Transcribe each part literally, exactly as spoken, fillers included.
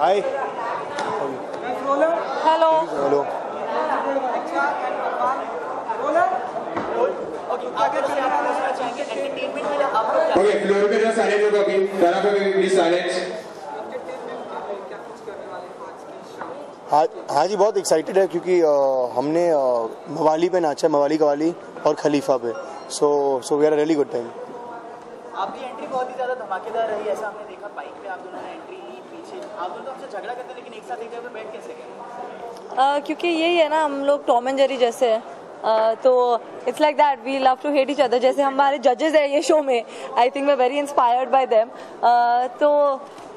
हाय hello hello okay floor पे ना सारे लोग अभी तरफ पे प्लीज साइलेंस। हाँ हाँ जी, बहुत एक्साइटेड है क्योंकि आ, हमने आ, मवाली पे नाचा, मवाली कवाली और खलीफा पे, so so we are really good time. आपकी एंट्री बहुत ही ज़्यादा धमाकेदार रही, ऐसा हमने देखा। बाइक पे आप दोनों ने एंट्री ली, पीछे आप दोनों तो हमसे झगड़ा करते लेकिन एक साथ एक जगह पे बैठ कैसे गए? क्योंकि यही है ना, हम लोग टॉम एंड जेरी जैसे हैं, तो it's like that we love to hate each other. जैसे हमारे जजेस हैं ये शो में, आई थिंक मैं वेरी इंस्पायर्ड बाय देम, तो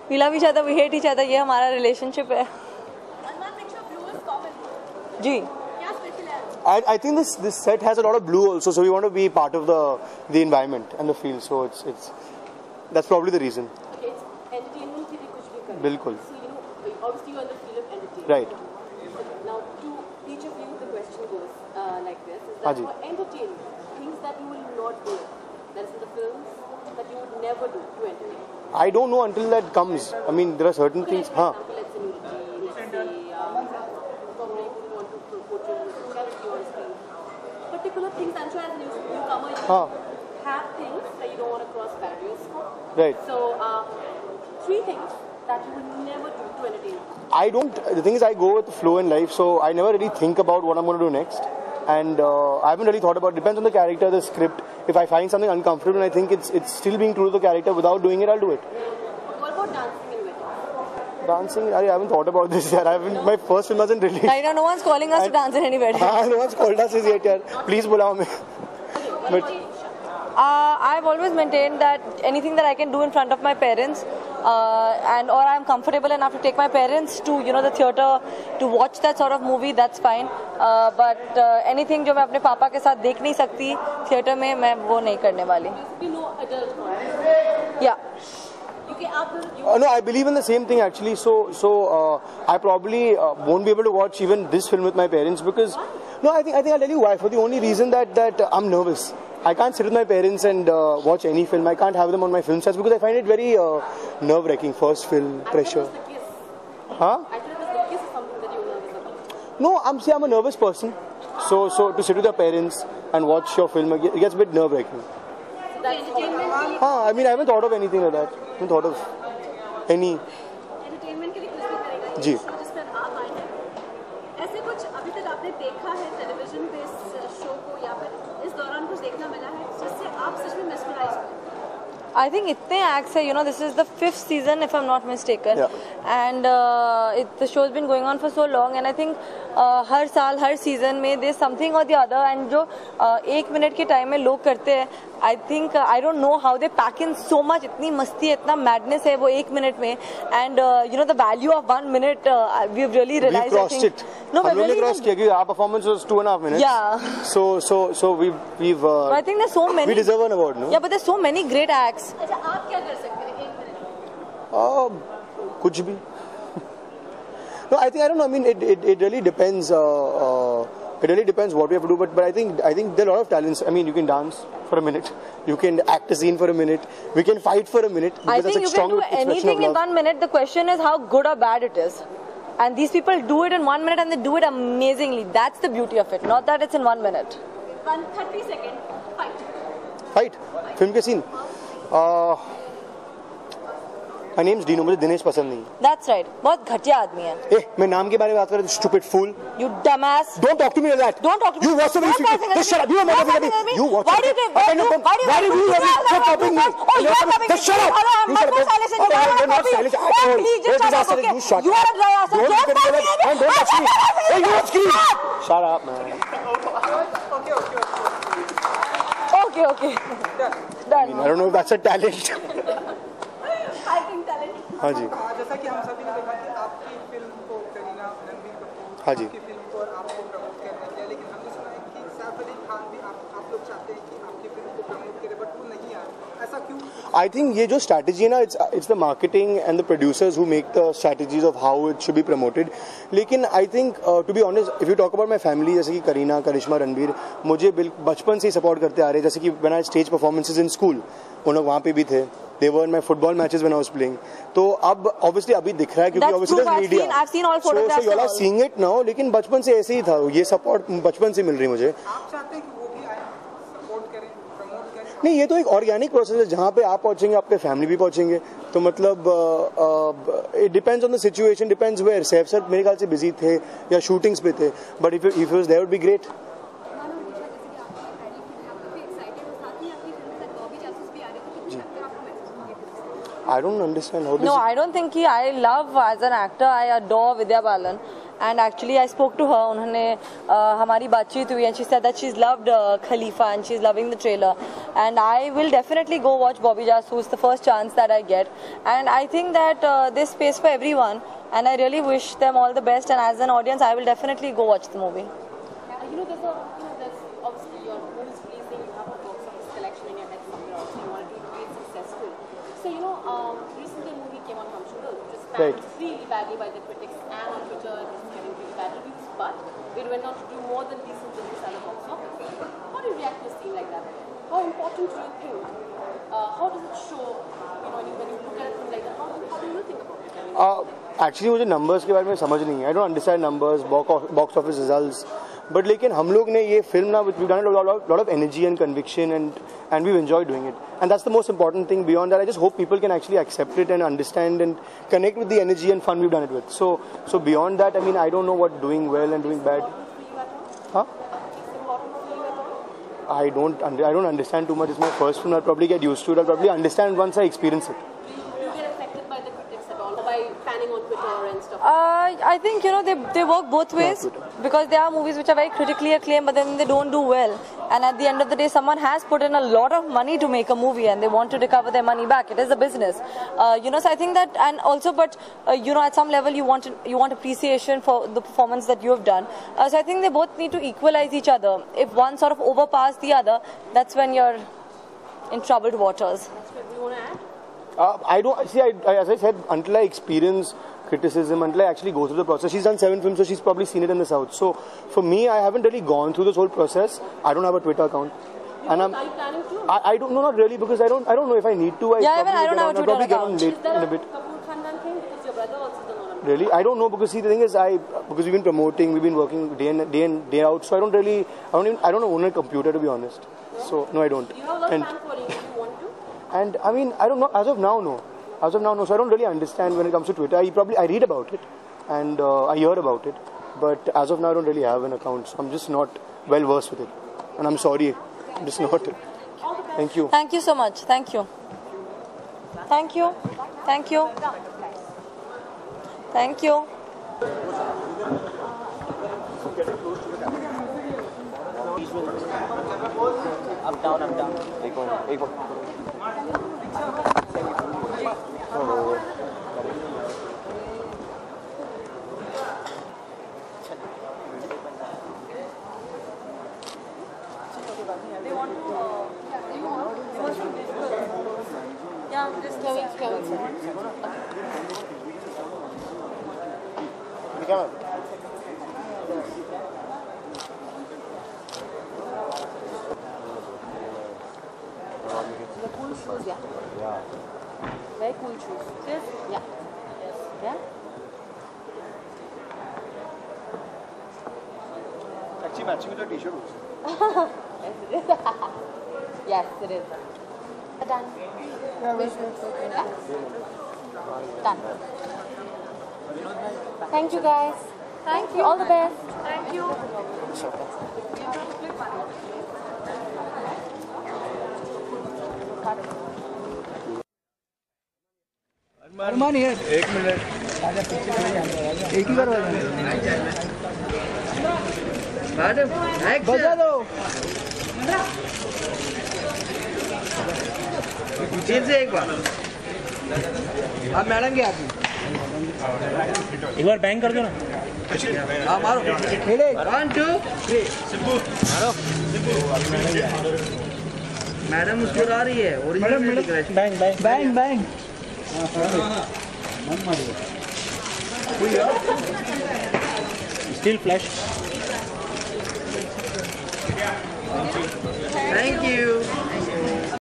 we love each other, we hate each other, ये हमारा रिलेशनशिप है जी। I I think this this set has a lot of blue also, so we want to be part of the the environment and the field, so it's it's that's probably the reason. Okay, it's entertainment ke liye kuch bhi karega. बिल्कुल. So you know, obviously you're in the field of entertainment. Right. Now to each of you the question goes uh, like this: is that for entertainment, things that you will not do, that is in the films, that you would never do to entertain. I don't know until that comes. I mean, there are certain okay, things. हाँ. Huh. Have things that you don't want to cross barriers for. Right. So, uh, three things that you would never do to entertain. I don't. The thing is, I go with the flow in life, so I never really think about what I'm going to do next, and uh, I haven't really thought about. Depends on the character, the script. If I find something uncomfortable and I think it's it's still being true to the character, without doing it, I'll do it. What about dancing and weddings? Dancing? I haven't thought about this yet. I haven't. No. My first film wasn't released. I know no one's calling us and, to dance in any wedding. Ah, no one's called us yet, yaar. Please bulao me. But uh, I've always maintained that anything that I can do in front of my parents, uh, and or I'm comfortable enough to take my parents to, you know, the theater to watch that sort of movie, that's fine. Uh, but uh, anything जो मैं अपने पापा के साथ देख नहीं सकती theatre में, मैं वो नहीं करने वाली। Yeah. Uh, no, I believe in the same thing actually. So, so uh, I probably uh, won't be able to watch even this film with my parents because. No, I think I think I'll tell you why. For the only reason that that uh, I'm nervous. I can't sit with my parents and uh, watch any film. I can't have them on my film sets because I find it very uh, nerve-wracking. First film pressure. I thought it was the kiss. Huh? I thought it was the kiss or something that you were nervous about. No, I'm see, I'm a nervous person. So so to sit with your parents and watch your film, it gets a bit nerve-wracking. That's entertainment. Huh? I mean, I haven't thought of anything like that. I haven't thought of any. Entertainment के लिए कुछ भी करेगा. जी. ऐसे कुछ अभी तक आपने देखा है टेलीविजन पे, इस शो को या फिर इस दौरान कुछ देखना मिला है जिससे आप सच में mesmerized हो? I think इतने acts है, you know, this is the fifth season if I'm not mistaken, yeah. and uh, it, the show's been going on for so long, and I think uh, हर साल हर season में there's something or the other, and जो uh, एक minute के time में लोग करते हैं, I think uh, I don't know how they pack in so much, इतनी मस्ती है, इतना madness है वो एक मिनट में, and uh, you know the value of one minute uh, we've really realized. We crossed it. No, we really crossed it. Our performance was two and a half minutes. Yeah. So so so we've we've. Uh, I think there's so many. We deserve an award, no? Yeah, but there's so many great acts. अच्छा, आप क्या कर सकते हैं एक minute में? आह, कुछ भी. No, I think I don't know. I mean, it it it really depends. Uh, uh, It really depends what we have to do, but but I think I think there are a lot of talents. I mean, you can dance for a minute, you can act a scene for a minute, we can fight for a minute. I think you can do anything in one minute. The question is how good or bad it is, and these people do it in one minute and they do it amazingly. That's the beauty of it. Not that it's in one minute. One thirty second fight. Fight. Film ke scene. Uh, My name is Dino. मुझे दिनेश पसंद नहीं। That's right. बहुत घटिया आदमी है। ए, मैं नाम के बारे में बात कर रहा हूँ। Stupid fool. You dumbass. Don't talk to me like that. Don't talk to me. You watch so many stupid. Just shut up. You are not talking to me. You watch. Why do you? Why do you? Why do you? Stop talking to me. Oh, you are talking to me. Just shut up. You are not silent. You are not silent. Please just shut up. You shut up. You are a dumbass. Don't talk to me. And don't touch me. Hey, you are scream. Shut up, man. Okay, okay, okay. Okay, okay. Done. Done. I don't know if that's a talent. हाँ जी, जैसा कि हम सभी ने देखा कि आपकी film को करीना, रणबीर कपूर, हाँ जी, आपकी फिल्म को और आपको प्रमोट करना चाहिए, लेकिन हमने सुना है कि सैफ अली खान भी आप आप लोग चाहते हैं कि आपकी फिल्म को प्रमोट करें, बट वो नहीं आए, ऐसा क्यों? I think ये जो strategy है ना, it's it's the marketing and the producers who make the strategies of how it should be promoted. लेकिन I think uh, to be honest, if you talk about my family, जैसे कि करीना, करिश्मा, रणबीर, मुझे बचपन से ही सपोर्ट करते आ रहे, जैसे कि when I stage performances in school, उन लोग वहाँ पे भी थे. they were my football matches when I was playing. तो अब obviously अभी दिख रहा है क्योंकि obviously there's media. I've seen all photographs. So you all are seeing it now. लेकिन बचपन से ऐसे ही था, ये support बचपन से मिल रही मुझे. आप चाहते हैं कि वो भी आए, support करें, promote करें? नहीं, ये तो एक organic process है जहाँ पे आप पहुँचेंगे, आपके family भी पहुँचेंगे. तो मतलब it depends on the situation, depends where. Saif sir मेरे ख्याल से busy थे या shootings पे थे. But if if it was there would be great. I don't understand how this. No, I don't think he. I love as an actor. I adore Vidya Balan, and actually I spoke to her. उन्होंने हमारी बातचीत हुई and she said that she's loved Khalifa and she's loving the trailer. And I will definitely go watch Bobby Jassu. It's the first chance that I get. And I think that there's space for everyone. And I really wish them all the best. And as an audience, I will definitely go watch the movie. You know, there's obviously your goal is pleasing. You have a box office collection in your head somewhere. You want to be successful. So you know, um, recently a movie came on Pamsho, which was panned really badly by the critics and on Twitter, it was getting really bad reviews, but it went on to do more than decent business at the box office. How do you react to a scene like that? How important do you think? Uh, how does it show? You know, when you look at it like that, how, how do you think about it? I mean, uh, actually, मुझे numbers के बारे में समझ नहीं है. I don't understand numbers, box office results. But लेकिन हम लोग ने ये फिल्म ना we've done a lot of lot of energy and conviction and and we've enjoyed doing it and that's the most important thing. Beyond that, I just hope people can actually accept it and understand and connect with the energy and fun we've done it with. So so beyond that, I mean, I don't know what doing well and doing bad. Huh? I don't I don't understand too much. It's my first film. I'll probably get used to it. I'll probably understand once I experience it. Panning on Twitter and stuff. Uh, I think you know they they work both ways because there are movies which are very critically acclaimed, but then they don't do well. And at the end of the day, someone has put in a lot of money to make a movie, and they want to recover their money back. It is a business, uh, you know. So I think that, and also, but uh, you know, at some level, you want you want appreciation for the performance that you have done. Uh, so I think they both need to equalize each other. If one sort of overpasses the other, that's when you're in troubled waters. Do you want to add? Uh, I don't see. I, I, as I said, until I experience criticism, until I actually go through the process. She's done seven films, so she's probably seen it in the south. So for me, I haven't really gone through this whole process. I don't have a Twitter account, you and I'm. Are you planning to? I, I don't know, not really, because I don't. I don't know if I need to. I yeah, even I don't have a Twitter account. Is there a Kapoor Khandan thing? Because your brother also done all of it. Really, I don't know because see, the thing is, I because we've been promoting, we've been working day in day in day out. So I don't really. I don't even. I don't own a computer to be honest. No? So no, I don't. You have a lot of time for it. And I mean, I don't know. As of now, no. As of now, no. So I don't really understand when it comes to Twitter. I probably I read about it, and uh, I hear about it. But as of now, I don't really have an account. So I'm just not well versed with it, and I'm sorry. I'm just not. Thank you. Thank you so much. Thank you. Thank you. Thank you. Thank you. Up down, up down. एक बार, एक बार. Yeah, just go in, go in. Come on. The cool shoes, yeah. Yeah. Very cool shoes. Yes. Yeah. Yes. Yeah. Actually, matching with your T-shirt also. Yes, it is. Yes, it is. Done. Yeah. Done. Thank you, guys. Thank you. All the best. Thank you. अरमान यार एक minute एक ही बार बजा दो से एक बार आप madam की आती एक बार बैंग कर दो ना हाँ मारो वन टू थ्री मारो मैडम उसको आ रही है और bang bang bang bang still flash thank you